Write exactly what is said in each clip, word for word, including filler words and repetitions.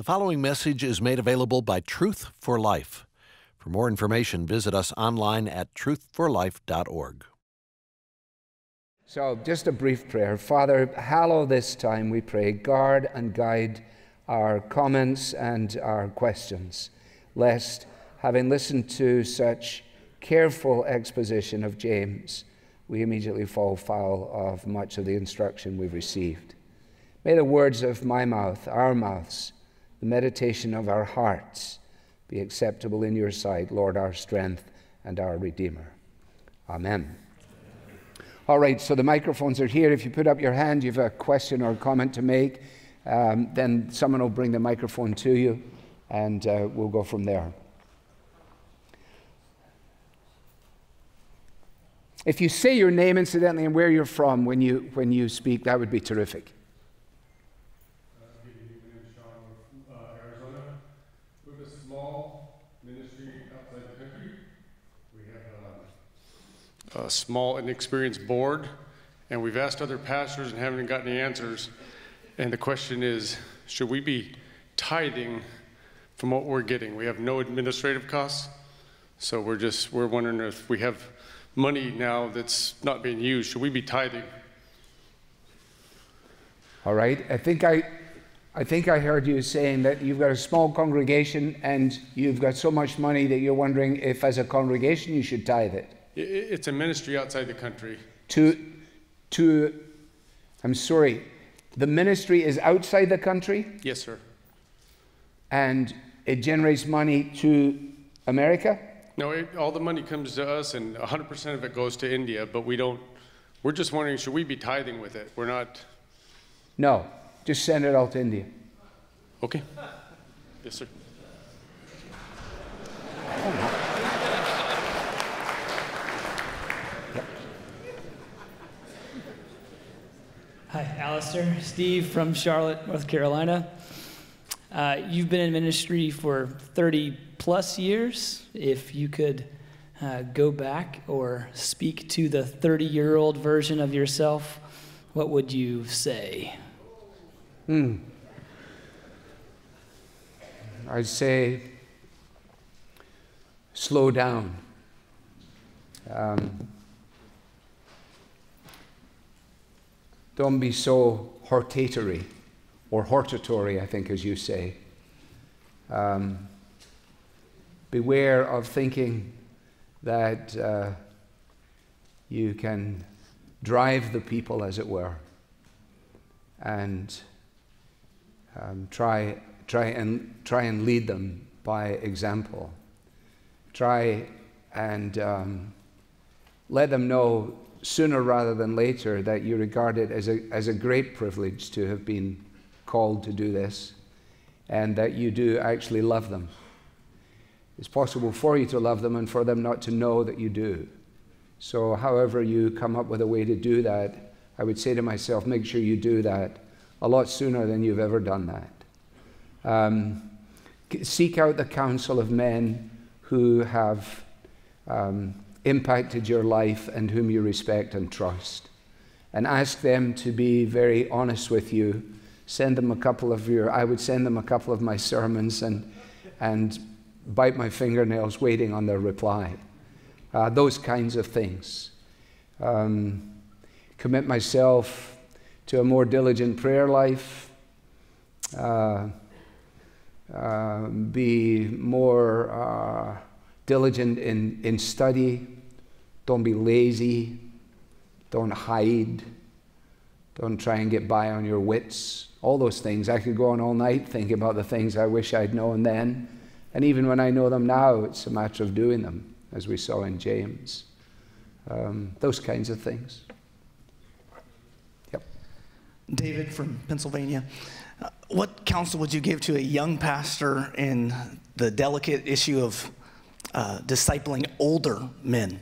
The following message is made available by Truth For Life. For more information, visit us online at truth for life dot org. So, just a brief prayer. Father, hallow this time, we pray. Guard and guide our comments and our questions, lest, having listened to such careful exposition of James, we immediately fall foul of much of the instruction we've received. May the words of my mouth, our mouths, the meditation of our hearts be acceptable in your sight, Lord, our strength and our Redeemer. Amen. All right, so the microphones are here. If you put up your hand, you have a question or a comment to make, um, then someone will bring the microphone to you, and uh, we'll go from there. If you say your name, incidentally, and where you're from when you, when you speak, that would be terrific. A small, inexperienced board, and we've asked other pastors and haven't gotten any answers. And the question is, should we be tithing from what we're getting? We have no administrative costs, so we're just we're wondering if we have money now that's not being used. Should we be tithing? All right. I think I, I think I heard you saying that you've got a small congregation and you've got so much money that you're wondering if, as a congregation, you should tithe it. It's a ministry outside the country. To, to, I'm sorry, the ministry is outside the country? Yes, sir. And it generates money to America? No, it, all the money comes to us, and one hundred percent of it goes to India, but we don't, we're just wondering, should we be tithing with it? We're not. No, just send it all to India. Okay. Yes, sir. Oh, no. Hi, Alistair, Steve from Charlotte, North Carolina. Uh, you've been in ministry for thirty plus years. If you could uh, go back or speak to the thirty-year-old version of yourself, what would you say? Hmm. I'd say, slow down. Um, Don't be so hortatory, or hortatory, I think, as you say. Um, beware of thinking that uh, you can drive the people, as it were, and um, try, try and try and lead them by example. Try and um, let them know, sooner rather than later, that you regard it as a, as a great privilege to have been called to do this, and that you do actually love them. It's possible for you to love them and for them not to know that you do. So however you come up with a way to do that, I would say to myself, make sure you do that a lot sooner than you've ever done that. Um, seek out the counsel of men who have um, impacted your life and whom you respect and trust, and ask them to be very honest with you. Send them a couple of your, I would send them a couple of my sermons and, and bite my fingernails waiting on their reply. Uh, those kinds of things. Um, commit myself to a more diligent prayer life. Uh, uh, be more uh, diligent in, in study. Don't be lazy. Don't hide. Don't try and get by on your wits. All those things. I could go on all night thinking about the things I wish I'd known then. And even when I know them now, it's a matter of doing them, as we saw in James. Um, those kinds of things. Yep. David from Pennsylvania. Uh, what counsel would you give to a young pastor in the delicate issue of Uh, discipling older men?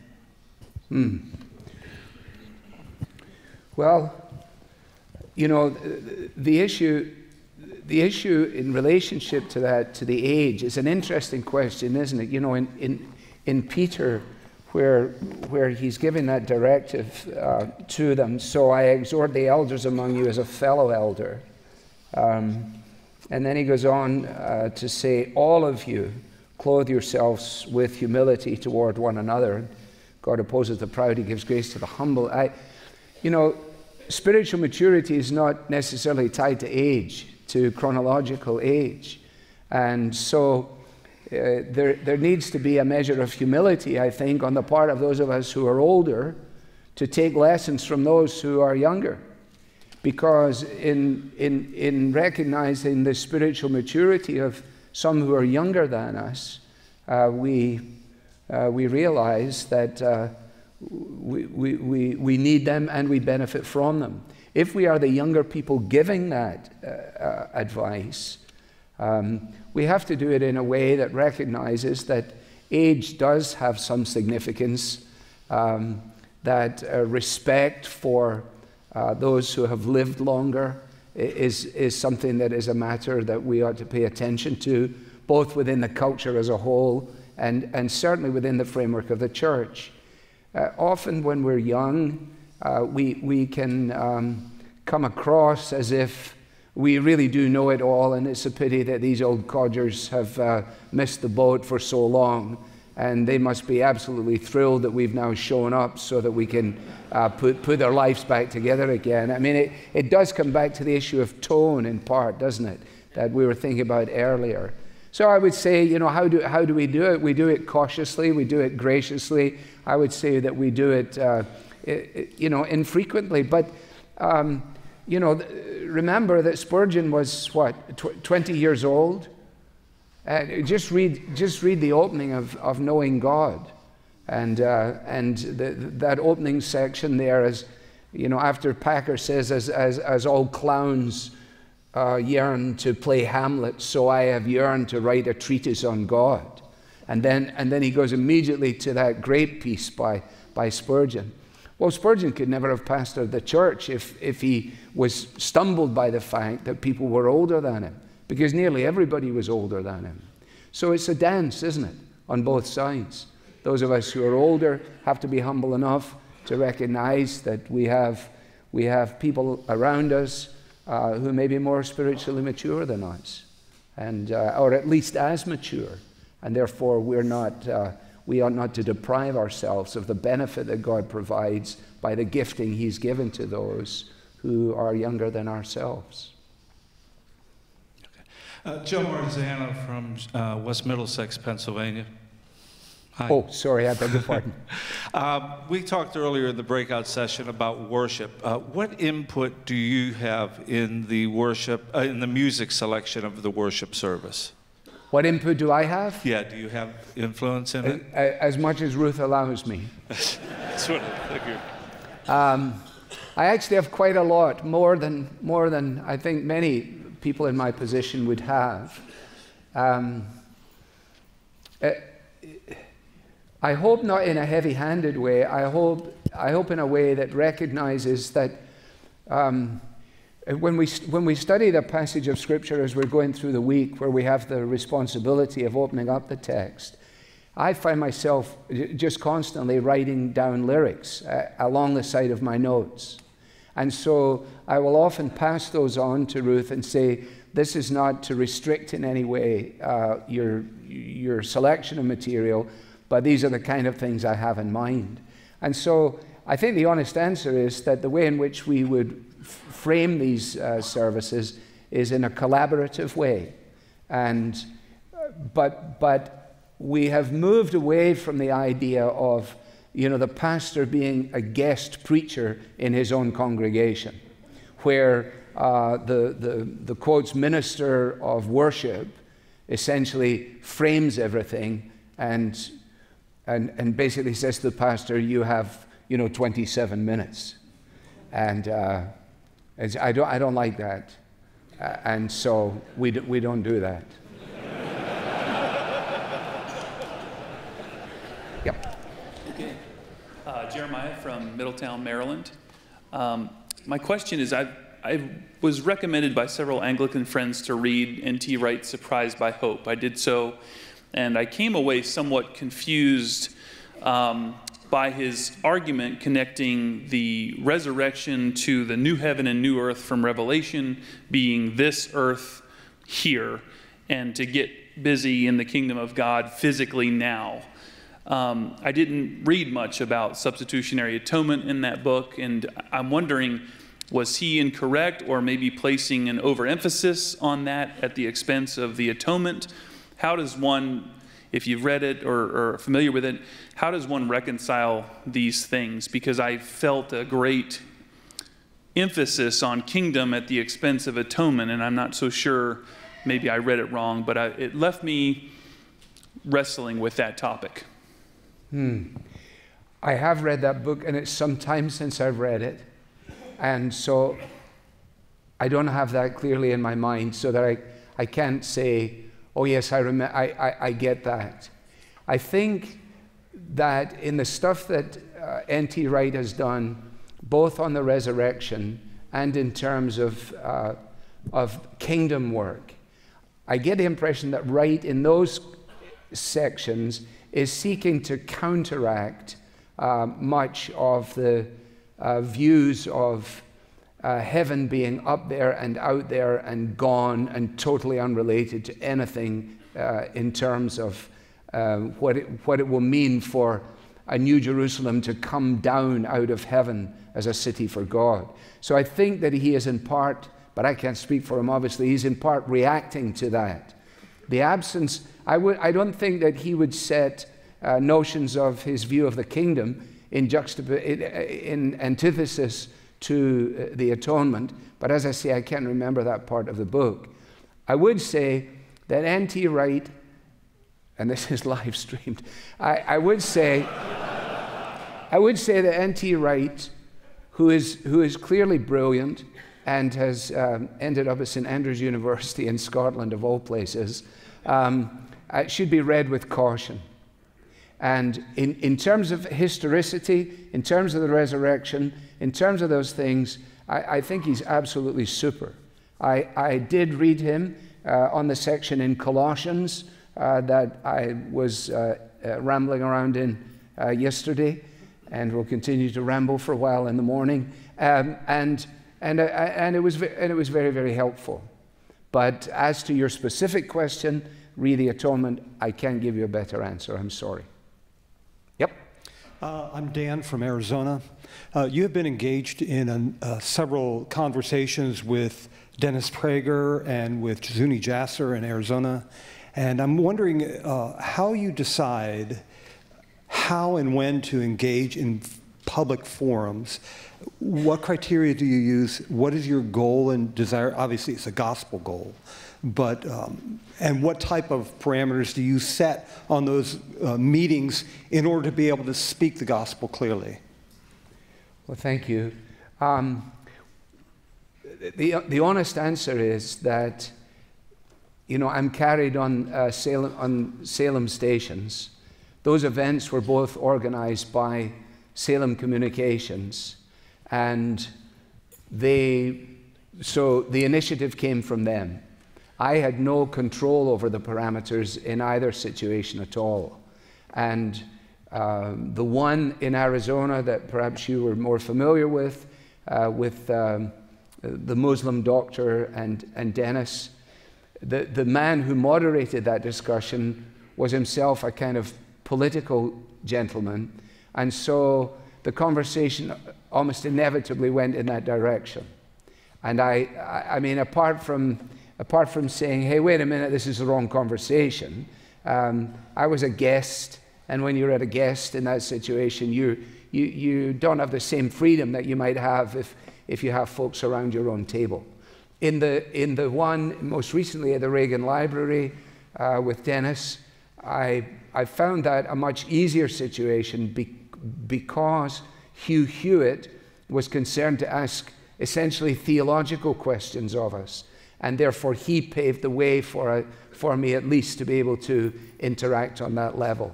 Mm. Well, you know, the, the issue, the issue in relationship to that, to the age, is an interesting question, isn't it? You know, in in, in Peter, where where he's giving that directive uh, to them. So I exhort the elders among you as a fellow elder. Um, And then he goes on uh, to say, all of you clothe yourselves with humility toward one another. God opposes the proud, he gives grace to the humble. I, you know, spiritual maturity is not necessarily tied to age, to chronological age. And so uh, there, there needs to be a measure of humility, I think, on the part of those of us who are older to take lessons from those who are younger. Because in, in, in recognizing the spiritual maturity of some who are younger than us, uh, we, uh, we realize that uh, we, we, we need them and we benefit from them. If we are the younger people giving that uh, uh, advice, um, we have to do it in a way that recognizes that age does have some significance, um, that uh, respect for Uh, those who have lived longer is, is something that is a matter that we ought to pay attention to, both within the culture as a whole and, and certainly within the framework of the church. Uh, often when we're young, uh, we, we can um, come across as if we really do know it all, and it's a pity that these old codgers have uh, missed the boat for so long. And they must be absolutely thrilled that we've now shown up so that we can uh, put, put their lives back together again. I mean, it, it does come back to the issue of tone in part, doesn't it, that we were thinking about earlier. So I would say, you know, how do, how do we do it? We do it cautiously. We do it graciously. I would say that we do it, uh, it, you know, infrequently. But, um, you know, remember that Spurgeon was, what, twenty years old? Uh, just read, just read the opening of, of Knowing God, and uh, and the, that opening section there is, you know, after Packer says, as as as all clowns uh, yearn to play Hamlet, so I have yearned to write a treatise on God, and then and then he goes immediately to that great piece by by Spurgeon. Well, Spurgeon could never have pastored the church if if he was stumbled by the fact that people were older than him, because nearly everybody was older than him. So it's a dance, isn't it, on both sides. Those of us who are older have to be humble enough to recognize that we have, we have people around us uh, who may be more spiritually mature than us, and, uh, or at least as mature, and therefore we're not, uh, we ought not to deprive ourselves of the benefit that God provides by the gifting he's given to those who are younger than ourselves. Uh, Joe Marzano from uh, West Middlesex, Pennsylvania. Hi. Oh, sorry, I beg your pardon. uh, we talked earlier in the breakout session about worship. Uh, what input do you have in the worship, uh, in the music selection of the worship service? What input do I have? Yeah, do you have influence in it? As, as much as Ruth allows me. That's what I figured. Um, I actually have quite a lot, more than, more than I think many people in my position would have. Um, I hope not in a heavy-handed way. I hope, I hope in a way that recognizes that um, when, we, when we study the passage of Scripture as we're going through the week, where we have the responsibility of opening up the text, I find myself just constantly writing down lyrics uh, along the side of my notes. And so I will often pass those on to Ruth and say, this is not to restrict in any way uh, your, your selection of material, but these are the kind of things I have in mind. And so I think the honest answer is that the way in which we would frame these uh, services is in a collaborative way. And, but, but we have moved away from the idea of, you know, the pastor being a guest preacher in his own congregation, where uh, the, the, the quotes minister of worship essentially frames everything and, and, and basically says to the pastor, you have, you know, twenty-seven minutes. And uh, it's, I, don't, I don't like that. Uh, and so we, d we don't do that. Uh, Jeremiah from Middletown, Maryland. Um, my question is, I've, I was recommended by several Anglican friends to read N T Wright's Surprised by Hope. I did so, and I came away somewhat confused um, by his argument connecting the resurrection to the new heaven and new earth from Revelation being this earth here and to get busy in the kingdom of God physically now. Um, I didn't read much about substitutionary atonement in that book, and I'm wondering, was he incorrect or maybe placing an overemphasis on that at the expense of the atonement? How does one, if you've read it or, or are familiar with it, how does one reconcile these things? Because I felt a great emphasis on kingdom at the expense of atonement, and I'm not so sure, maybe I read it wrong, but I, it left me wrestling with that topic. Hmm. I have read that book, and it's some time since I've read it, and so I don't have that clearly in my mind, so that I, I can't say, oh yes, I, rem I, I, I get that. I think that in the stuff that uh, N T Wright has done, both on the resurrection and in terms of, uh, of kingdom work, I get the impression that Wright in those sections is seeking to counteract uh, much of the uh, views of uh, heaven being up there and out there and gone and totally unrelated to anything uh, in terms of uh, what, it, what it will mean for a new Jerusalem to come down out of heaven as a city for God. So I think that he is in part, but I can't speak for him obviously, he's in part reacting to that. The absence, I, would, I don't think that he would set uh, notions of his view of the kingdom in, juxtap in, in antithesis to uh, the atonement, but as I say, I can't remember that part of the book. I would say that N T Wright, and this is live streamed, I, I would say, I would say that N T Wright, who is, who is clearly brilliant and has um, ended up at Saint Andrews University in Scotland of all places, um, should be read with caution. And in, in terms of historicity, in terms of the resurrection, in terms of those things, I, I think he's absolutely super. I, I did read him uh, on the section in Colossians Uh, that I was uh, uh, rambling around in uh, yesterday, and will continue to ramble for a while in the morning. Um, and, and, uh, and, it was and it was very, very helpful. But as to your specific question, read the atonement, I can't give you a better answer, I'm sorry. Yep. Uh, I'm Dan from Arizona. Uh, you have been engaged in uh, several conversations with Dennis Prager and with Zuni Jasser in Arizona. And I'm wondering uh, how you decide how and when to engage in public forums. What criteria do you use? What is your goal and desire? Obviously, it's a gospel goal, but um, and what type of parameters do you set on those uh, meetings in order to be able to speak the gospel clearly? Well, thank you. Um, the, the honest answer is that, you know, I'm carried on, uh, Salem, on Salem stations. Those events were both organized by Salem Communications, and they, so the initiative came from them. I had no control over the parameters in either situation at all. And um, the one in Arizona that perhaps you were more familiar with, uh, with um, the Muslim doctor and, and Dennis, The, the man who moderated that discussion was himself a kind of political gentleman, and so the conversation almost inevitably went in that direction. And I, I mean, apart from, apart from saying, hey, wait a minute, this is the wrong conversation, um, I was a guest, and when you're at a guest in that situation, you, you, you don't have the same freedom that you might have if, if you have folks around your own table. In the, in the one most recently at the Reagan Library uh, with Dennis, I, I found that a much easier situation be, because Hugh Hewitt was concerned to ask essentially theological questions of us, and therefore he paved the way for, a, for me at least to be able to interact on that level.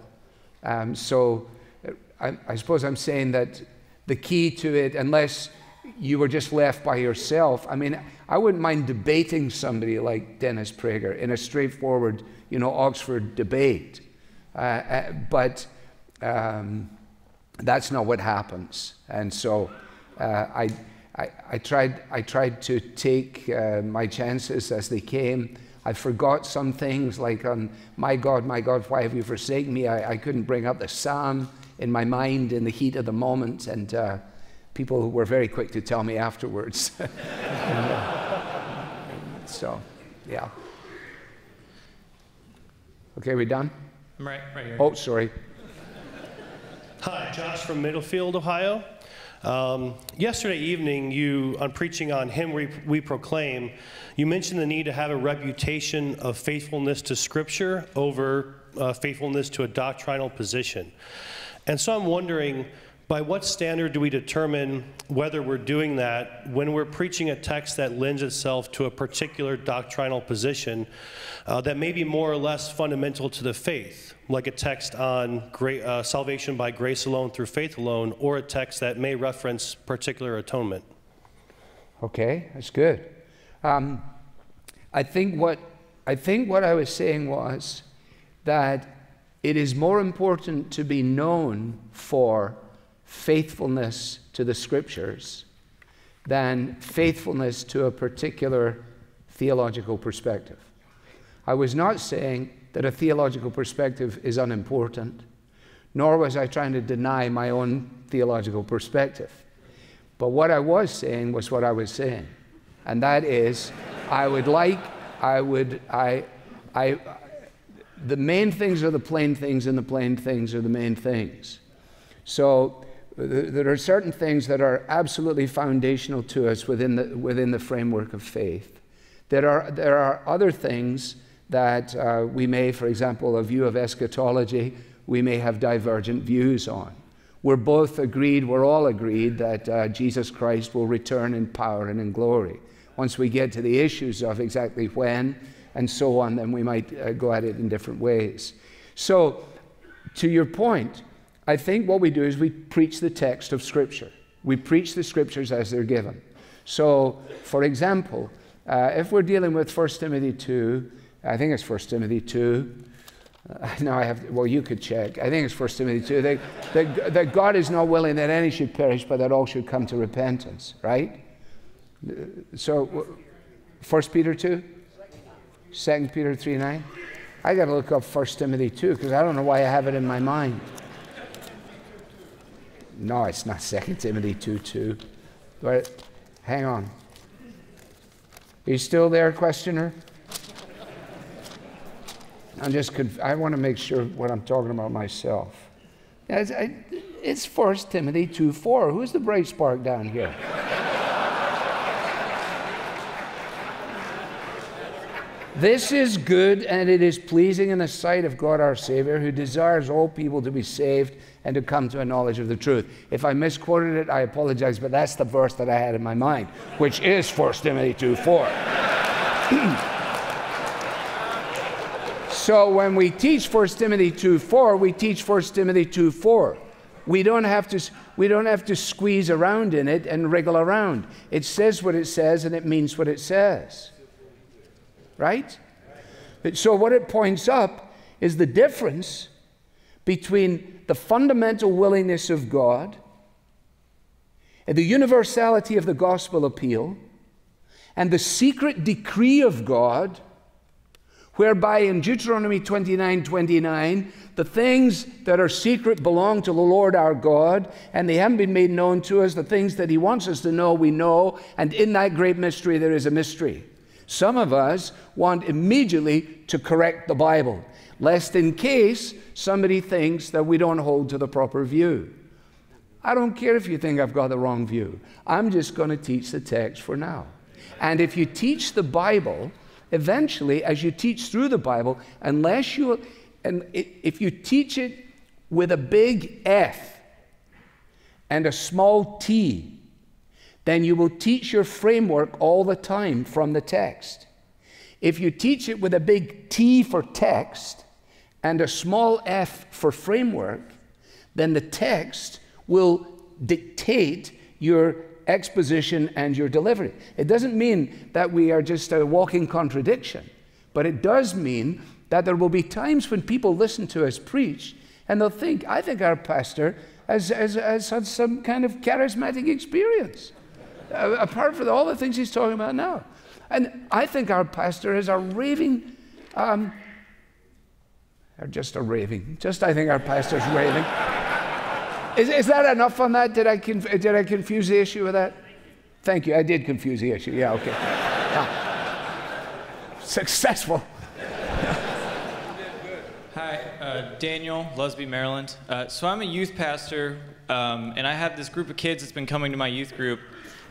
Um, so I, I suppose I'm saying that the key to it, unless you were just left by yourself. I mean, I wouldn't mind debating somebody like Dennis Prager in a straightforward, you know, Oxford debate. Uh, uh, but um, that's not what happens. And so uh, I, I, I, tried, I tried to take uh, my chances as they came. I forgot some things, like on "My God, my God, why have you forsaken me?" I, I couldn't bring up the psalm in my mind in the heat of the moment, and uh, people were very quick to tell me afterwards. and, uh, so, yeah. Okay, we done? I'm right, right here. Oh, sorry. Hi, Josh from Middlefield, Ohio. Um, yesterday evening, you, on preaching on Him We, we Proclaim, you mentioned the need to have a reputation of faithfulness to Scripture over uh, faithfulness to a doctrinal position. And so I'm wondering, by what standard do we determine whether we're doing that when we're preaching a text that lends itself to a particular doctrinal position uh, that may be more or less fundamental to the faith, like a text on great, uh, salvation by grace alone through faith alone, or a text that may reference particular atonement? Okay, that's good. Um, I think what, I think what I was saying was that it is more important to be known for faithfulness to the Scriptures than faithfulness to a particular theological perspective. I was not saying that a theological perspective is unimportant, nor was I trying to deny my own theological perspective. But what I was saying was what I was saying, and that is, I would like, I would, I, I, the main things are the plain things, and the plain things are the main things. So there are certain things that are absolutely foundational to us within the, within the framework of faith. There are, there are other things that uh, we may, for example, a view of eschatology, we may have divergent views on. We're both agreed, we're all agreed that uh, Jesus Christ will return in power and in glory. Once we get to the issues of exactly when and so on, then we might uh, go at it in different ways. So, to your point, I think what we do is we preach the text of Scripture. We preach the Scriptures as they're given. So, for example, uh, if we're dealing with First Timothy two, I think it's First Timothy two. Uh, no, I have, well, you could check. I think it's First Timothy two. That, that, that God is not willing that any should perish, but that all should come to repentance, right? So, First Peter two? Second Peter three nine? I got to look up First Timothy two, because I don't know why I have it in my mind. No, it's not Second Timothy two two. But hang on. Are you still there, questioner? I'm just conf I want to make sure what I'm talking about myself. It's, I, it's First Timothy two four. Who's the bright spark down here? This is good, and it is pleasing in the sight of God our Savior, who desires all people to be saved and to come to a knowledge of the truth. If I misquoted it, I apologize, but that's the verse that I had in my mind, which is First Timothy two four. So when we teach First Timothy two four, we teach First Timothy two four. We don't have to, we don't have to squeeze around in it and wriggle around. It says what it says, and it means what it says. Right? So what it points up is the difference between the fundamental willingness of God and the universality of the gospel appeal and the secret decree of God, whereby in Deuteronomy twenty-nine twenty-nine, the things that are secret belong to the Lord our God, and they haven't been made known to us. The things that He wants us to know, we know, and in that great mystery there is a mystery. Some of us want immediately to correct the Bible, lest in case somebody thinks that we don't hold to the proper view. I don't care if you think I've got the wrong view. I'm just going to teach the text for now. And if you teach the Bible, eventually, as you teach through the Bible, unless you, and if you teach it with a big F and a small T, then you will teach your framework all the time from the text. If you teach it with a big T for text and a small f for framework, then the text will dictate your exposition and your delivery. It doesn't mean that we are just a walking contradiction, but it does mean that there will be times when people listen to us preach and they'll think, I think our pastor has, has, has had some kind of charismatic experience. Apart from all the things he's talking about now. And I think our pastor is a raving, um, or just a raving, just I think our pastor's raving. Is, is that enough on that? Did I, conf did I confuse the issue with that? Thank you, I did confuse the issue, yeah, okay. Ah. Successful. Hi, uh, Daniel, Lusby, Maryland. Uh, so I'm a youth pastor, um, and I have this group of kids that's been coming to my youth group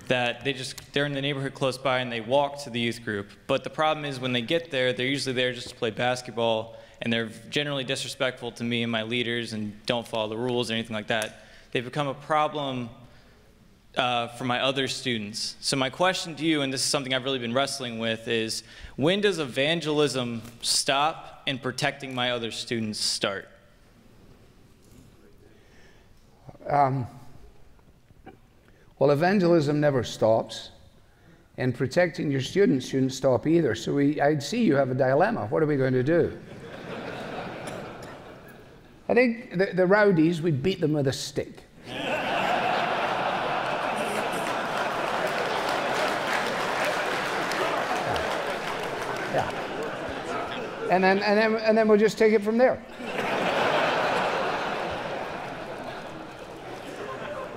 that they just, they're in the neighborhood close by and they walk to the youth group. But the problem is when they get there, they're usually there just to play basketball, and they're generally disrespectful to me and my leaders and don't follow the rules or anything like that. They've become a problem uh, for my other students. So my question to you, and this is something I've really been wrestling with, is when does evangelism stop and protecting my other students start? Um, well, evangelism never stops, and protecting your students shouldn't stop either. So we, I'd see you have a dilemma. What are we going to do? I think the, the rowdies, we'd beat them with a stick. And then, and, then, and then we'll just take it from there.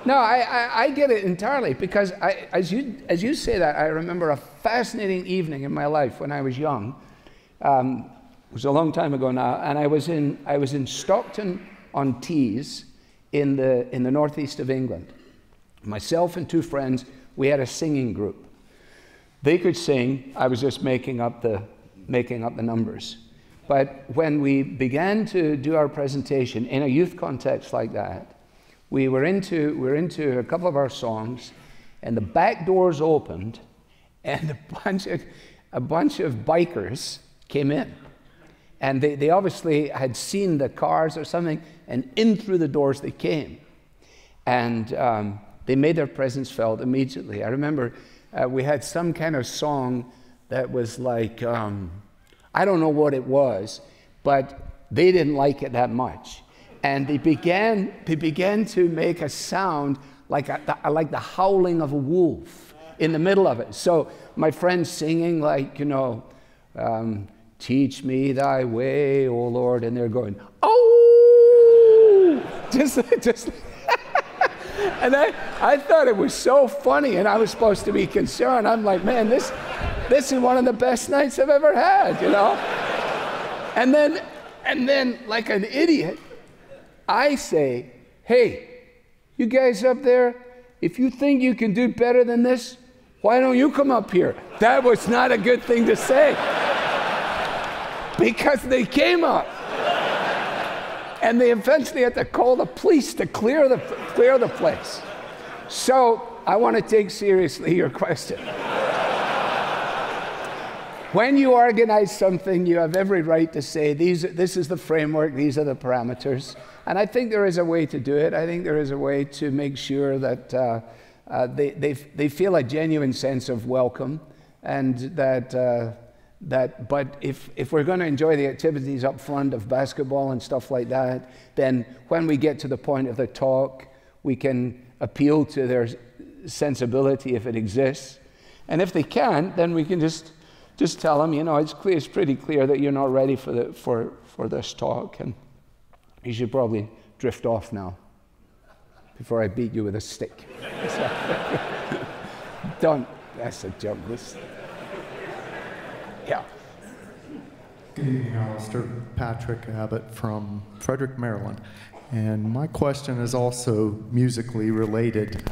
No, I, I, I get it entirely, because I, as, you, as you say that, I remember a fascinating evening in my life when I was young. Um, it was a long time ago now, and I was in, I was in Stockton-on-Tees in the, in the northeast of England. Myself and two friends, we had a singing group. They could sing. I was just making up the, making up the numbers. But when we began to do our presentation in a youth context like that, we were into, we were into a couple of our songs, and the back doors opened, and a bunch of, a bunch of bikers came in. And they, they obviously had seen the cars or something, and in through the doors they came. And um, they made their presence felt immediately. I remember uh, we had some kind of song that was like, um, I don't know what it was, but they didn't like it that much. And they began, they began to make a sound like, a, like the howling of a wolf in the middle of it. So my friend's singing like, you know, um, teach me thy way, O Lord, and they're going, oh! just, just And I, I thought it was so funny, and I was supposed to be concerned. I'm like, man, this, this is one of the best nights I've ever had, you know? And then, and then, like an idiot, I say, hey, you guys up there, if you think you can do better than this, why don't you come up here? That was not a good thing to say. Because they came up. And they eventually had to call the police to clear the, clear the place. So I want to take seriously your question. When you organize something, you have every right to say, these, this is the framework, these are the parameters. And I think there is a way to do it. I think there is a way to make sure that uh, uh, they, they, they feel a genuine sense of welcome, and that... Uh, That, but if, if we're going to enjoy the activities up front of basketball and stuff like that, then when we get to the point of the talk, we can appeal to their sensibility if it exists. And if they can't, then we can just, just tell them, you know, it's, clear, it's pretty clear that you're not ready for, the, for, for this talk, and you should probably drift off now before I beat you with a stick. Don't. That's a joke. Yeah. Good evening, Alistair. Patrick Abbott from Frederick, Maryland. And my question is also musically related.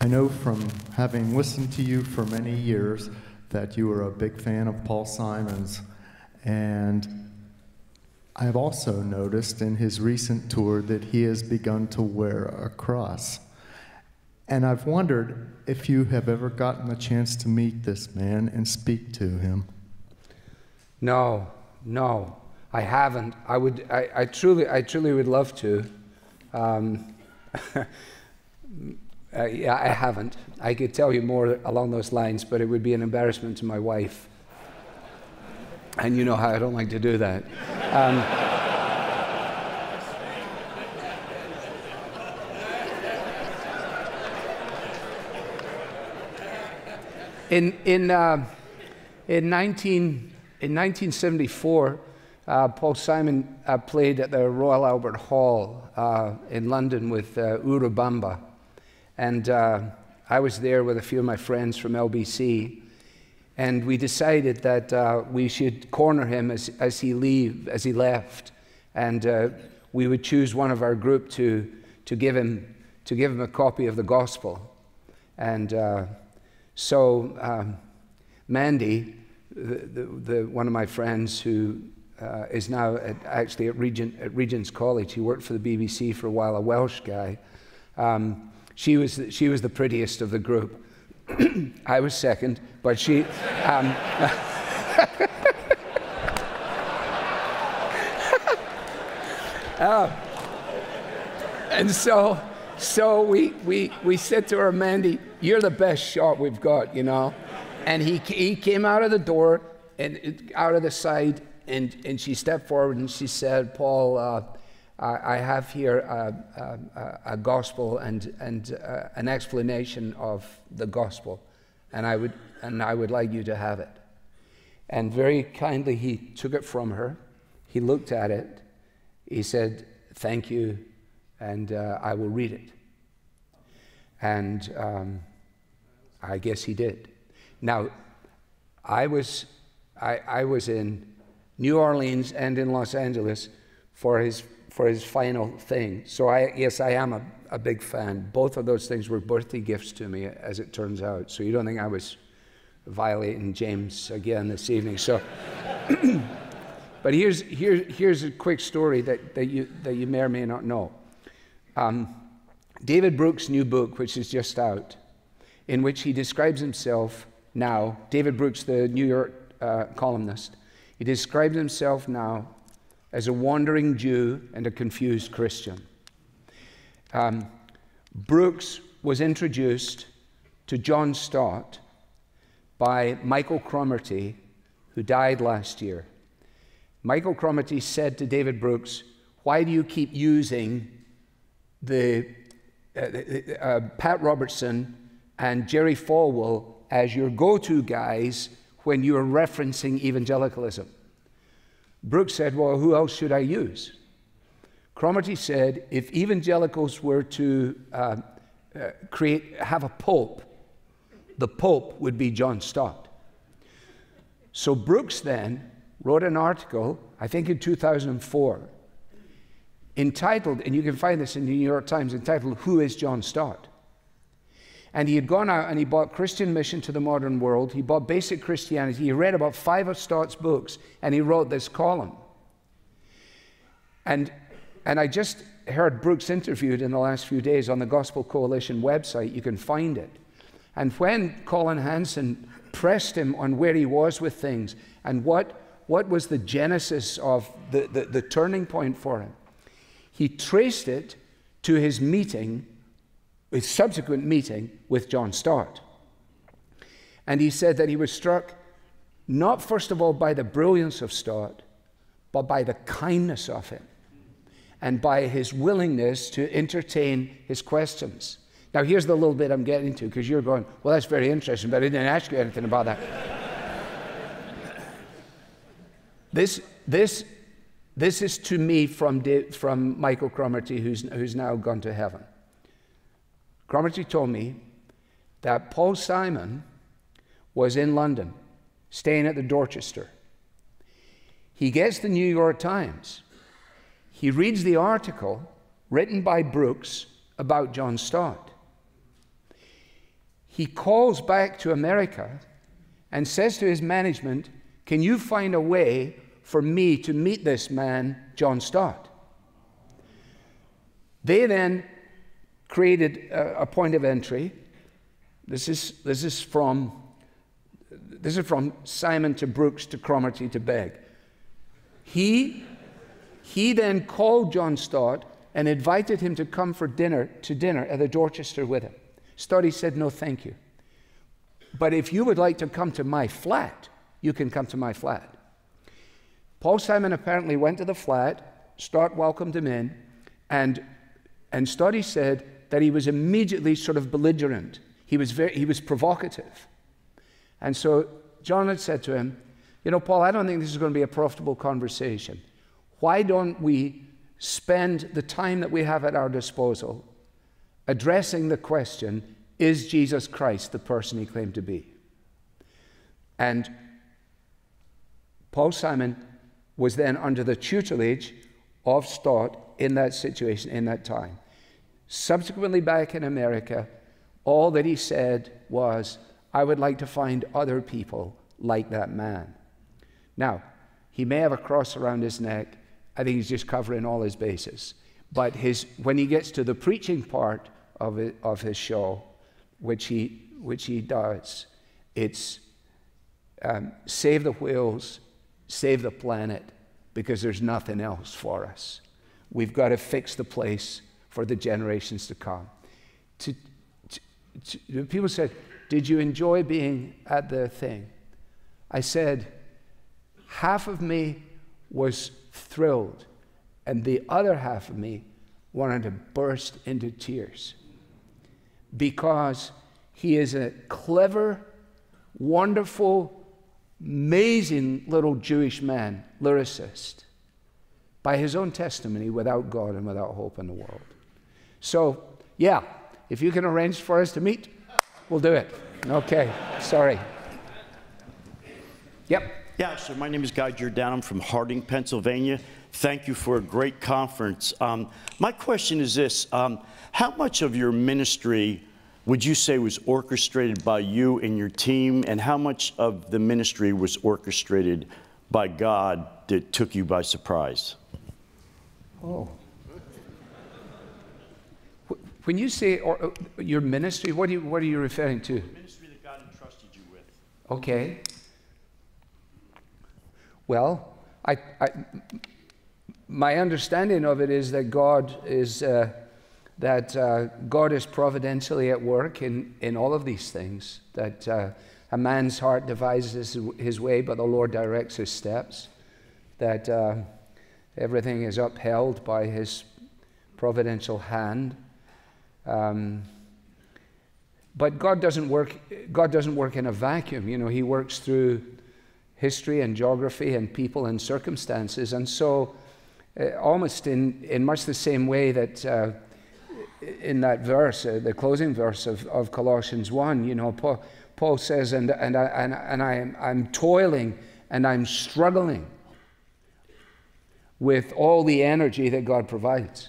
I know from having listened to you for many years that you are a big fan of Paul Simon's. And I have also noticed in his recent tour that he has begun to wear a cross. And I've wondered if you have ever gotten the chance to meet this man and speak to him. No, no, I haven't. I would, I, I truly, I truly would love to. Um, uh, yeah, I haven't. I could tell you more along those lines, but it would be an embarrassment to my wife. And you know how I don't like to do that. Um, In in uh, in nineteen in nineteen seventy-four, uh, Paul Simon uh, played at the Royal Albert Hall uh, in London with uh, Urubamba, and uh, I was there with a few of my friends from L B C, and we decided that uh, we should corner him as as he leave as he left, and uh, we would choose one of our group to to give him to give him a copy of the gospel, and. Uh, So um, Mandy, the, the, the, one of my friends who uh, is now at, actually at, Regent, at Regent's College, he worked for the B B C for a while, a Welsh guy, um, she, was the, she was the prettiest of the group. I was second, but she... Um, uh, and so... So we, we, we said to her, Mandy, you're the best shot we've got, you know? And he, he came out of the door, and out of the side, and, and she stepped forward and she said, Paul, uh, I, I have here a, a, a gospel and, and uh, an explanation of the gospel, and I, would, and I would like you to have it. And very kindly, he took it from her. He looked at it. He said, thank you. And uh, I will read it. And um, I guess he did. Now, I was, I, I was in New Orleans and in Los Angeles for his, for his final thing. So I, yes, I am a, a big fan. Both of those things were birthday gifts to me, as it turns out. So you don't think I was violating James again this evening. So. But here's, here, here's a quick story that, that, you, that you may or may not know. Um, David Brooks' new book, which is just out, in which he describes himself now, David Brooks, the New York uh, columnist, he describes himself now as a wandering Jew and a confused Christian. Um, Brooks was introduced to John Stott by Michael Cromartie, who died last year. Michael Cromartie said to David Brooks, why do you keep using The, uh, uh, Pat Robertson and Jerry Falwell as your go-to guys when you're referencing evangelicalism? Brooks said, well, who else should I use? Cromartie said, if evangelicals were to uh, uh, create, have a pope, the pope would be John Stott. So Brooks then wrote an article, I think in two thousand four, entitled, and you can find this in the New York Times, entitled, Who is John Stott? And he had gone out and he bought Christian Mission to the Modern World, he bought Basic Christianity, he read about five of Stott's books, and he wrote this column. And, and I just heard Brooks interviewed in the last few days on the Gospel Coalition website, you can find it. And when Colin Hanson pressed him on where he was with things, and what, what was the genesis of the, the, the turning point for him, he traced it to his meeting, his subsequent meeting with John Stott. And he said that he was struck not, first of all, by the brilliance of Stott, but by the kindness of him and by his willingness to entertain his questions. Now, here's the little bit I'm getting to, because you're going, well, that's very interesting, but I didn't ask you anything about that. this, this, This is to me from, from Michael Cromartie, who's, who's now gone to heaven. Cromartie told me that Paul Simon was in London, staying at the Dorchester. He gets the New York Times. He reads the article written by Brooks about John Stott. He calls back to America and says to his management, can you find a way for me to meet this man, John Stott? They then created a, a point of entry. This is, this is from, this is from Simon to Brooks to Cromartie to Begg. He, he then called John Stott and invited him to come for dinner, to dinner at the Dorchester with him. Stott said, no, thank you. But if you would like to come to my flat, you can come to my flat. Paul Simon apparently went to the flat, Stott welcomed him in, and, and Stott said that he was immediately sort of belligerent. He was, very, he was provocative. And so John had said to him, you know, Paul, I don't think this is going to be a profitable conversation. Why don't we spend the time that we have at our disposal addressing the question, is Jesus Christ the person he claimed to be? And Paul Simon was then under the tutelage of Stott in that situation, in that time. Subsequently back in America, all that he said was, I would like to find other people like that man. Now, he may have a cross around his neck. I think he's just covering all his bases. But his, when he gets to the preaching part of, it, of his show, which he, which he does, it's um, save the whales, save the planet, because there's nothing else for us. We've got to fix the place for the generations to come. To, to, to, people said, did you enjoy being at the thing? I said, half of me was thrilled, and the other half of me wanted to burst into tears, because he is a clever, wonderful, amazing little Jewish man, lyricist, by his own testimony, without God and without hope in the world. So, yeah, if you can arrange for us to meet, we'll do it. Okay, sorry. Yep. Yeah, so my name is Guy Giordano. I'm from Harding, Pennsylvania. Thank you for a great conference. Um, my question is this. Um, how much of your ministry would you say was orchestrated by you and your team, and how much of the ministry was orchestrated by God that took you by surprise? Oh. When you say or, your ministry, what, do you, what are you referring to? The ministry that God entrusted you with. Okay. Well, I, I, my understanding of it is that God is, uh, that, uh, God is providentially at work in, in all of these things, that uh, a man's heart devises his way, but the Lord directs his steps, that uh, everything is upheld by his providential hand. Um, but God doesn't work, God doesn't work in a vacuum. You know, he works through history and geography and people and circumstances. And so uh, almost in, in much the same way that uh, in that verse, uh, the closing verse of, of Colossians one, you know, Paul, Paul says, and, and, I, and, and I am, I'm toiling and I'm struggling with all the energy that God provides.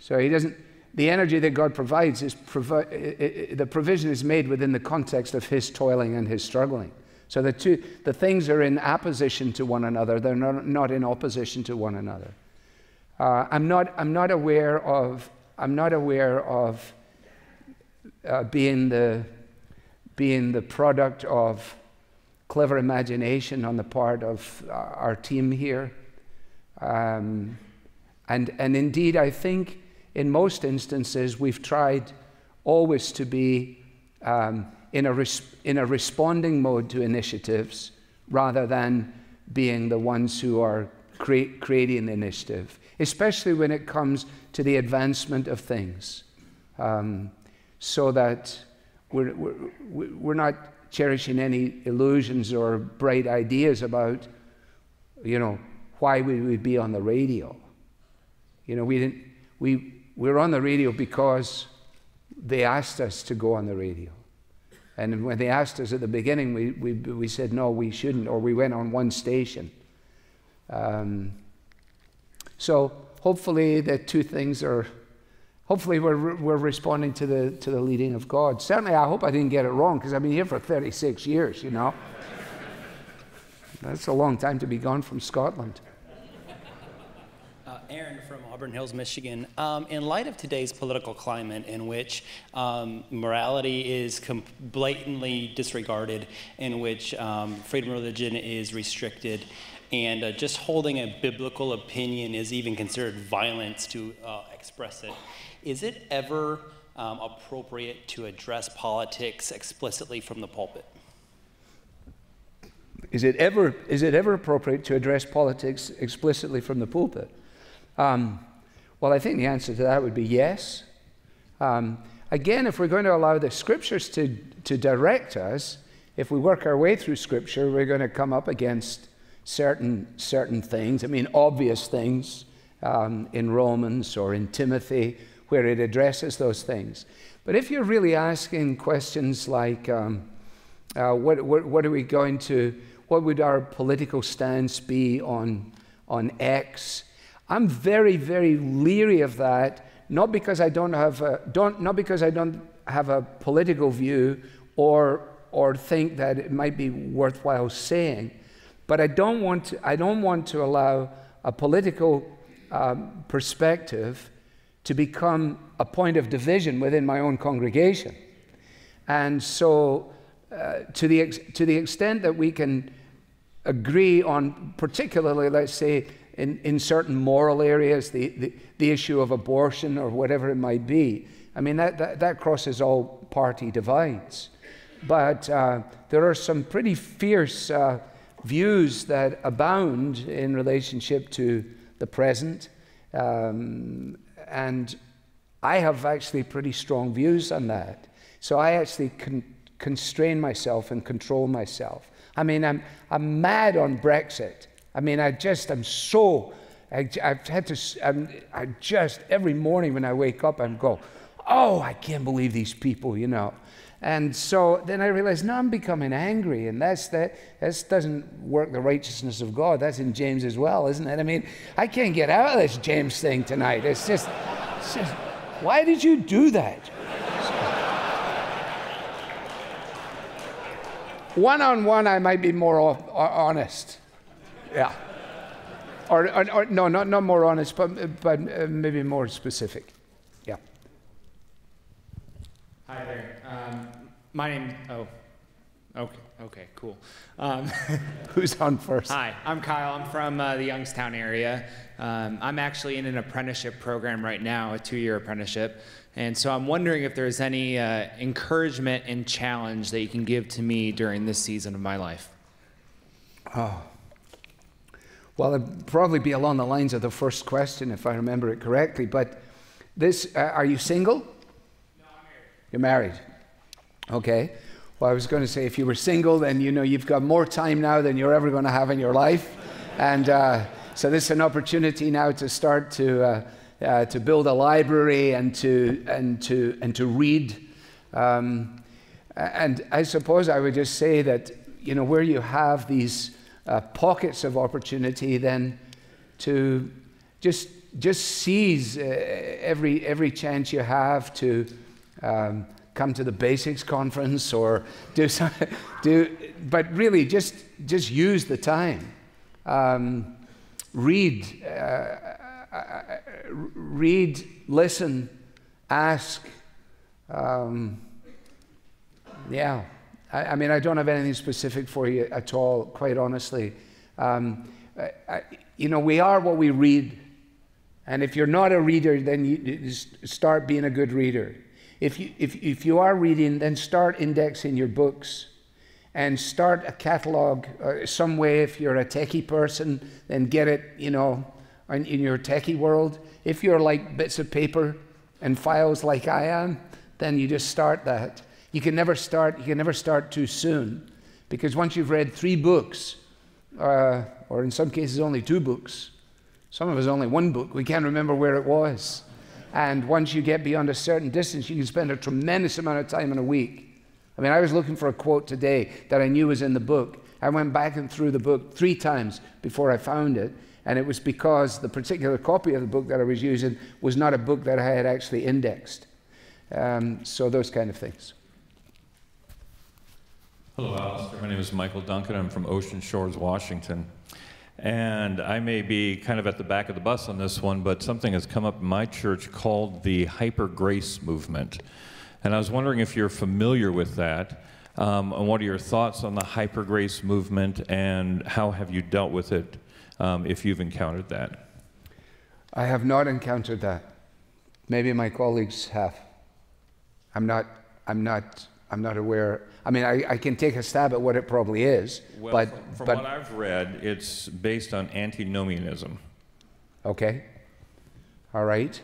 So he doesn't, the energy that God provides, is provi the provision is made within the context of his toiling and his struggling. So the two, the things are in opposition to one another. They're not, not in opposition to one another. Uh, I'm not. I'm not aware of. I'm not aware of uh, being the being the product of clever imagination on the part of our team here. Um, and and indeed, I think in most instances we've tried always to be. Um, In a, res in a responding mode to initiatives, rather than being the ones who are cre creating the initiative, especially when it comes to the advancement of things, um, so that we're, we're, we're not cherishing any illusions or bright ideas about, you know, why would we be on the radio? You know, we didn't, we, we're on the radio because they asked us to go on the radio. And when they asked us at the beginning, we, we, we said, no, we shouldn't, or we went on one station. Um, so hopefully the two things are, hopefully we're, we're responding to the, to the leading of God. Certainly I hope I didn't get it wrong, because I've been here for thirty-six years, you know. That's a long time to be gone from Scotland. Uh, Aaron from Auburn Hills, Michigan. Um, in light of today's political climate, in which um, morality is com blatantly disregarded, in which um, freedom of religion is restricted, and uh, just holding a biblical opinion is even considered violence to uh, express it, is it ever um, appropriate to address politics explicitly from the pulpit? Is it ever, is it ever appropriate to address politics explicitly from the pulpit? Um, well, I think the answer to that would be yes. Um, again, if we're going to allow the scriptures to, to direct us, if we work our way through Scripture, we're going to come up against certain, certain things. I mean, obvious things um, in Romans or in Timothy, where it addresses those things. But if you're really asking questions like, um, uh, what, what, what are we going to, what would our political stance be on, on X? I'm very, very leery of that, not because I don't have a, don't, not because I don't have a political view or, or think that it might be worthwhile saying, but I don't want to, I don't want to allow a political um, perspective to become a point of division within my own congregation. And so uh, to, the ex to the extent that we can agree on, particularly, let's say, in, in certain moral areas, the, the, the issue of abortion or whatever it might be, I mean, that, that, that crosses all party divides. But uh, there are some pretty fierce uh, views that abound in relationship to the present. Um, and I have actually pretty strong views on that. So I actually con constrain myself and control myself. I mean, I'm, I'm mad on Brexit. I mean, I just, I'm so, I, I've had to, I'm, I just, every morning when I wake up, I'm go, oh, I can't believe these people, you know. And so then I realized, now I'm becoming angry, and that's that, that doesn't work the righteousness of God. That's in James as well, isn't it? I mean, I can't get out of this James thing tonight. It's just, it's just why did you do that? One-on-one, I might be more honest. Yeah. Or, or, or no, not, not more honest, but, but maybe more specific. Yeah. Hi there. Um, my name, oh, okay, okay, cool. Um, Who's on first? Hi, I'm Kyle. I'm from uh, the Youngstown area. Um, I'm actually in an apprenticeship program right now, a two-year apprenticeship. And so I'm wondering if there's any uh, encouragement and challenge that you can give to me during this season of my life. Oh. Well, it'd probably be along the lines of the first question, if I remember it correctly. But this, uh, are you single? No, I'm married. You're married. Okay. Well, I was going to say, if you were single, then you know you've got more time now than you're ever going to have in your life. And uh, so this is an opportunity now to start to... Uh, Uh, to build a library and to and to and to read, um, and I suppose I would just say that, you know, where you have these uh, pockets of opportunity, then to just just seize uh, every every chance you have to um, come to the basics conference or do some, do but really just just use the time, um, read. Uh, Uh, read, listen, ask. Um, yeah, I, I mean, I don't have anything specific for you at all, quite honestly. Um, I, I, you know, we are what we read. And if you're not a reader, then you, you start being a good reader. If you, if, if you are reading, then start indexing your books. And start a catalog uh, some way. If you're a techie person, then get it, you know, in your techie world. If you're like bits of paper and files like I am, then you just start that. You can never start, you can never start too soon, because once you've read three books, uh, or in some cases only two books, some of us only one book, we can't remember where it was. And once you get beyond a certain distance, you can spend a tremendous amount of time in a week. I mean, I was looking for a quote today that I knew was in the book. I went back and through the book three times before I found it. And it was because the particular copy of the book that I was using was not a book that I had actually indexed. Um, so those kind of things. Hello, Alistair. My name is Michael Duncan. I'm from Ocean Shores, Washington. And I may be kind of at the back of the bus on this one, but something has come up in my church called the Hyper Grace Movement. And I was wondering if you're familiar with that. Um, and what are your thoughts on the Hyper Grace Movement, and how have you dealt with it? Um, if you've encountered that. I have not encountered that. Maybe my colleagues have. I'm not, I'm not, I'm not aware. I mean, I, I can take a stab at what it probably is. Well, but from, from but, what I've read, it's based on antinomianism. Okay. All right.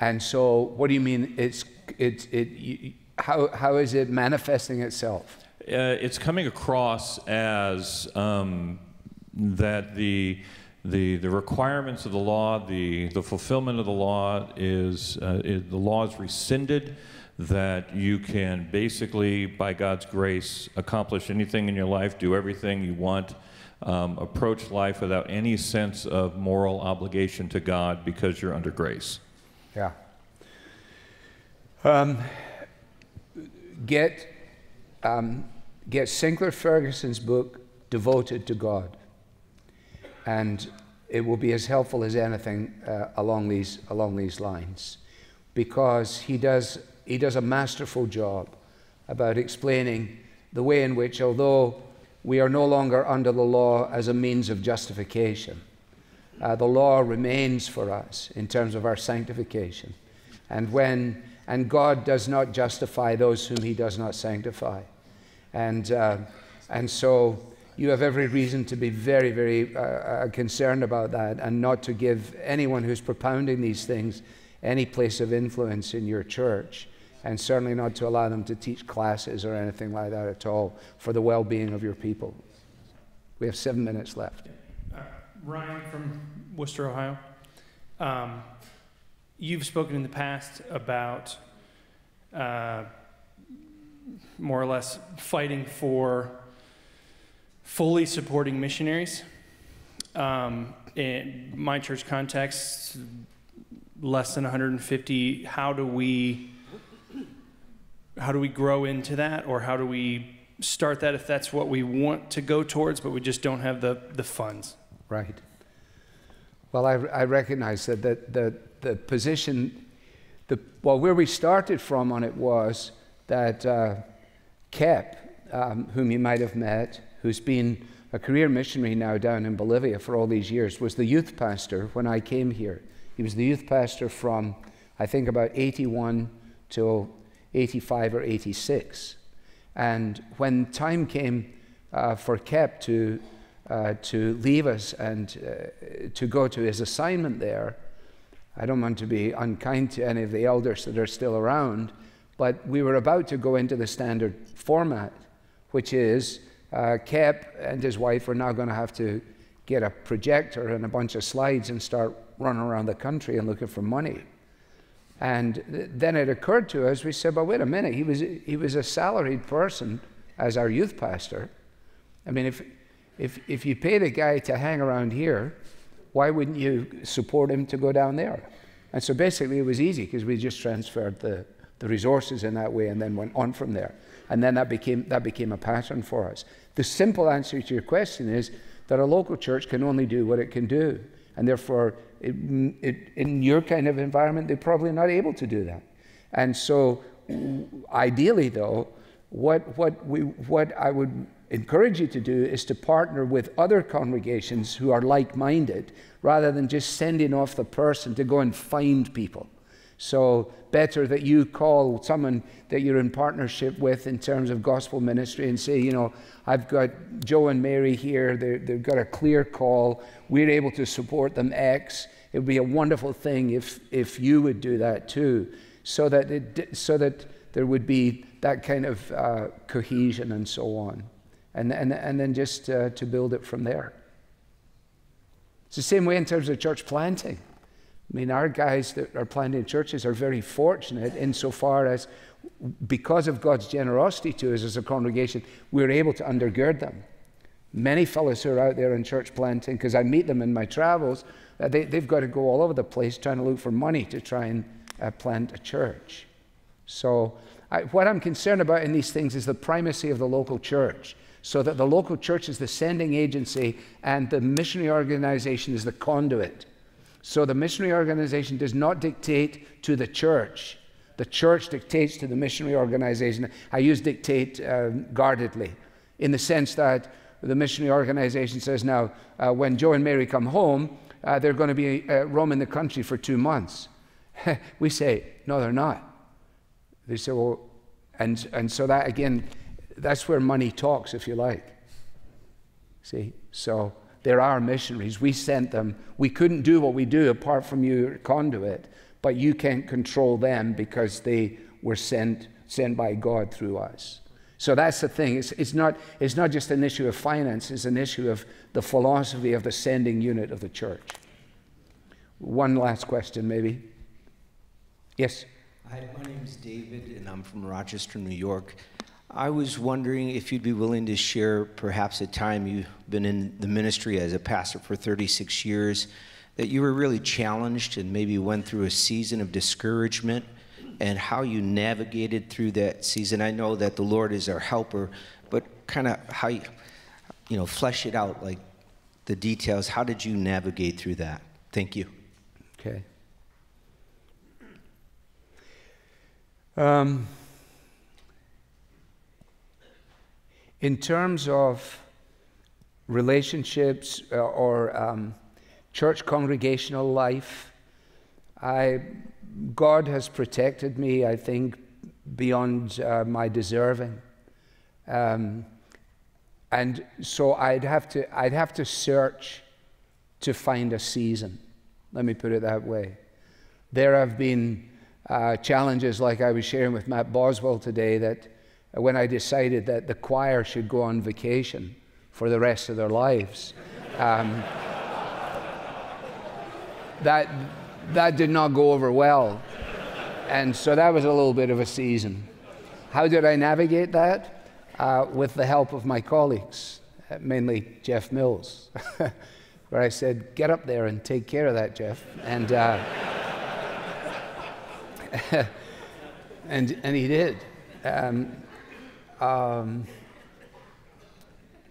And so what do you mean it's, it's, it, you, how, how is it manifesting itself? uh, it's coming across as um, that the, the the requirements of the law, the the fulfillment of the law is, uh, is the law is rescinded. That you can basically, by God's grace, accomplish anything in your life, do everything you want, um, approach life without any sense of moral obligation to God because you're under grace. Yeah. Um, get um, get Sinclair Ferguson's book, Devoted to God, and it will be as helpful as anything uh, along these along these lines, because he does. He does a masterful job about explaining the way in which, although we are no longer under the law as a means of justification, uh, the law remains for us in terms of our sanctification. And when and God does not justify those whom He does not sanctify, and uh, and so you have every reason to be very, very uh, concerned about that, and not to give anyone who's propounding these things any place of influence in your church, and certainly not to allow them to teach classes or anything like that at all, for the well-being of your people. We have seven minutes left. Uh, Ryan from Worcester, Ohio. Um, you've spoken in the past about uh, more or less fighting for fully supporting missionaries. Um, in my church context, less than one hundred fifty, how do we how do we grow into that, or how do we start that if that's what we want to go towards, but we just don't have the, the funds? Right. Well, I, I recognize that the, the, the position, the, well, where we started from on it was that uh, Kep, um, whom you might have met, who's been a career missionary now down in Bolivia for all these years, was the youth pastor when I came here. He was the youth pastor from, I think, about eighty-one till eighty-five or eighty-six. And when time came uh, for Kep to, uh, to leave us and uh, to go to his assignment there, I don't want to be unkind to any of the elders that are still around, but we were about to go into the standard format, which is uh, Kep and his wife are now going to have to get a projector and a bunch of slides and start running around the country and looking for money. And th then it occurred to us, we said, but wait a minute, he was, he was a salaried person as our youth pastor. I mean, if, if, if you paid a guy to hang around here, why wouldn't you support him to go down there? And so basically it was easy, because we just transferred the, the resources in that way and then went on from there. And then that became, that became a pattern for us. The simple answer to your question is that a local church can only do what it can do, and therefore it, it, in your kind of environment they're probably not able to do that. And so ideally though, what, what, we, what I would encourage you to do is to partner with other congregations who are like-minded, rather than just sending off the person to go and find people. So better that you call someone that you're in partnership with in terms of gospel ministry and say, you know, I've got Joe and Mary here. They're, they've got a clear call. We're able to support them X. It would be a wonderful thing if, if you would do that too, so that, it, so that there would be that kind of uh, cohesion and so on. And, and, and then just uh, to build it from there. It's the same way in terms of church planting. I mean, our guys that are planting churches are very fortunate insofar as, because of God's generosity to us as a congregation, we're able to undergird them. Many fellows who are out there in church planting, because I meet them in my travels, uh, they, they've got to go all over the place trying to look for money to try and uh, plant a church. So I, what I'm concerned about in these things is the primacy of the local church, so that the local church is the sending agency and the missionary organization is the conduit. So the missionary organization does not dictate to the church. The church dictates to the missionary organization. I use dictate um, guardedly, in the sense that the missionary organization says, now, uh, when Joe and Mary come home, uh, they're going to be uh, roaming the country for two months. We say, no, they're not. They say, well, and, and so that, again, that's where money talks, if you like. See? So there are missionaries. We sent them. We couldn't do what we do apart from your conduit, but you can't control them because they were sent, sent by God through us. So that's the thing. It's, it's, not, it's not just an issue of finance. It's an issue of the philosophy of the sending unit of the church. One last question, maybe. Yes? Hi, my name is David, and I'm from Rochester, New York. I was wondering if you'd be willing to share perhaps a time you've been in the ministry as a pastor for thirty-six years, that you were really challenged and maybe went through a season of discouragement, and how you navigated through that season. I know that the Lord is our helper, but kind of how you, you know, flesh it out, like the details. How did you navigate through that? Thank you. Okay. Um, in terms of relationships or um, church congregational life, I, God has protected me, I think, beyond uh, my deserving. Um, and so I'd have to, I'd have to search to find a season. Let me put it that way. There have been uh, challenges, like I was sharing with Matt Boswell today, that when I decided that the choir should go on vacation for the rest of their lives, um, that, that did not go over well. And so that was a little bit of a season. How did I navigate that? Uh, with the help of my colleagues, mainly Jeff Mills, where I said, get up there and take care of that, Jeff. And, uh, and, and he did. Um, um,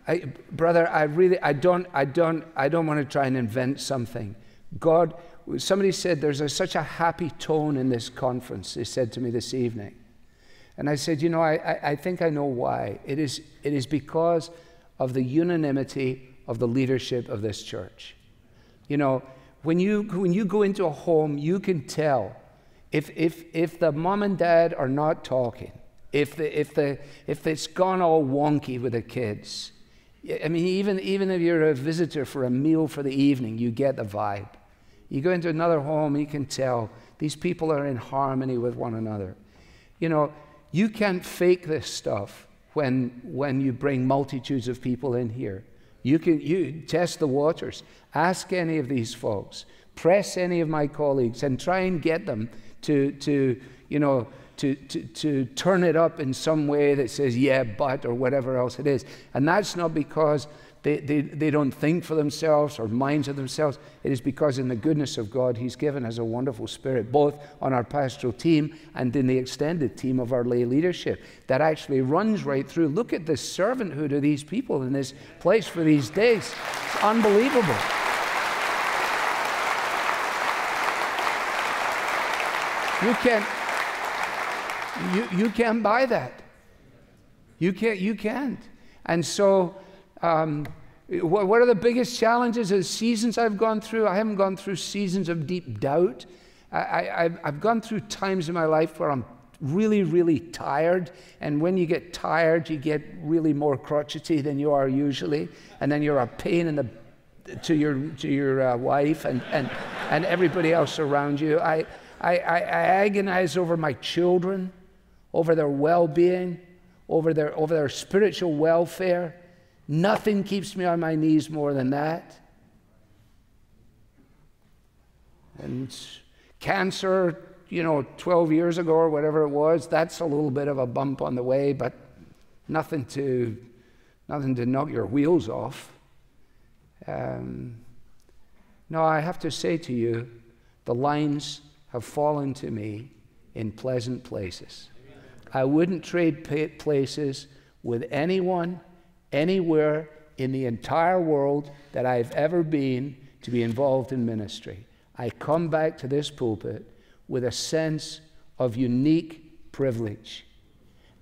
I, brother, I really, I don't, I don't, I don't want to try and invent something. God, somebody said there's a, such a happy tone in this conference, they said to me this evening. And I said, you know, I, I, I think I know why. It is, it is because of the unanimity of the leadership of this church. You know, when you, when you go into a home, you can tell if, if, if the mom and dad are not talking, if, the, if, the, if it's gone all wonky with the kids. I mean, even, even if you're a visitor for a meal for the evening, you get the vibe. You go into another home, you can tell these people are in harmony with one another. You know, you can't fake this stuff when, when you bring multitudes of people in here. You can you test the waters. Ask any of these folks. Press any of my colleagues and try and get them to, to you know, to, to, to turn it up in some way that says, yeah, but, or whatever else it is. And that's not because They, they, they don't think for themselves or minds of themselves. It is because in the goodness of God, he's given us a wonderful spirit, both on our pastoral team and in the extended team of our lay leadership, that actually runs right through. Look at the servanthood of these people in this place for these days. It's unbelievable. You can't, you, you can't buy that. You can't, you can't. And so, Um, what are the biggest challenges and seasons I've gone through? I haven't gone through seasons of deep doubt. I, I, I've gone through times in my life where I'm really, really tired. And when you get tired, you get really more crotchety than you are usually. And then you're a pain in the, to your, to your uh, wife and, and, and everybody else around you. I, I, I, I agonize over my children, over their well-being, over their, over their spiritual welfare. Nothing keeps me on my knees more than that. And cancer, you know, twelve years ago or whatever it was, that's a little bit of a bump on the way, but nothing to, nothing to knock your wheels off. Um, no, I have to say to you, the lines have fallen to me in pleasant places. I wouldn't trade places with anyone, anywhere in the entire world that I've ever been to be involved in ministry. I come back to this pulpit with a sense of unique privilege.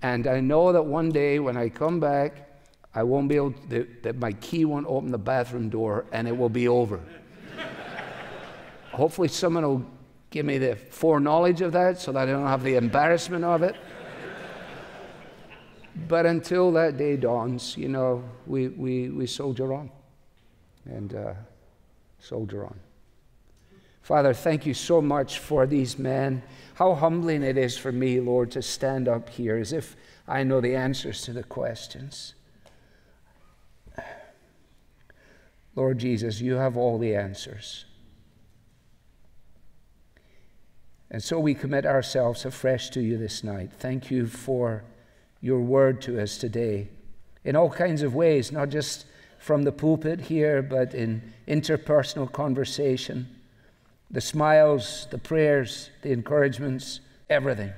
And I know that one day when I come back, I won't be able to, that my key won't open the bathroom door and it will be over. Hopefully someone will give me the foreknowledge of that so that I don't have the embarrassment of it. But until that day dawns, you know, we, we, we soldier on and uh, soldier on. Father, thank you so much for these men. How humbling it is for me, Lord, to stand up here as if I know the answers to the questions. Lord Jesus, you have all the answers. And so we commit ourselves afresh to you this night. Thank you for your word to us today in all kinds of ways, not just from the pulpit here, but in interpersonal conversation, the smiles, the prayers, the encouragements, everything.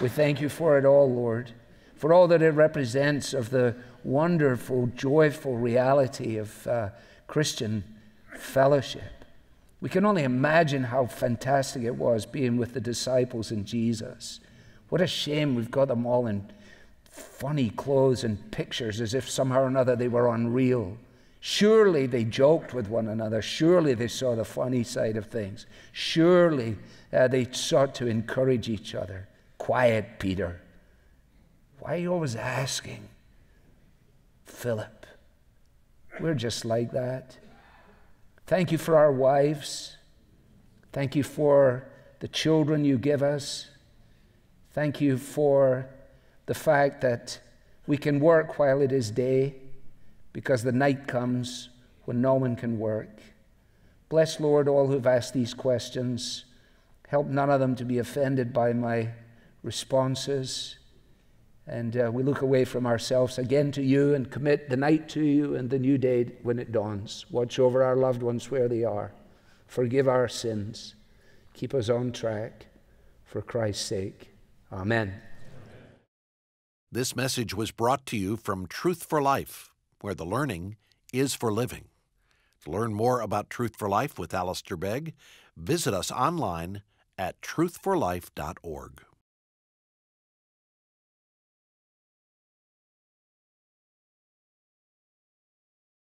We thank you for it all, Lord, for all that it represents of the wonderful, joyful reality of uh, Christian fellowship. We can only imagine how fantastic it was being with the disciples and Jesus. What a shame we've got them all in funny clothes and pictures as if somehow or another they were unreal. Surely they joked with one another. Surely they saw the funny side of things. Surely uh, they sought to encourage each other. Quiet, Peter. Why are you always asking? Philip, we're just like that. Thank you for our wives. Thank you for the children you give us. Thank you for the fact that we can work while it is day, because the night comes when no one can work. Bless, Lord, all who've asked these questions. Help none of them to be offended by my responses. And uh, we look away from ourselves again to you and commit the night to you and the new day when it dawns. Watch over our loved ones where they are. Forgive our sins. Keep us on track for Christ's sake. Amen. Amen. This message was brought to you from Truth For Life, where the learning is for living. To learn more about Truth For Life with Alistair Begg, visit us online at truth for life dot org.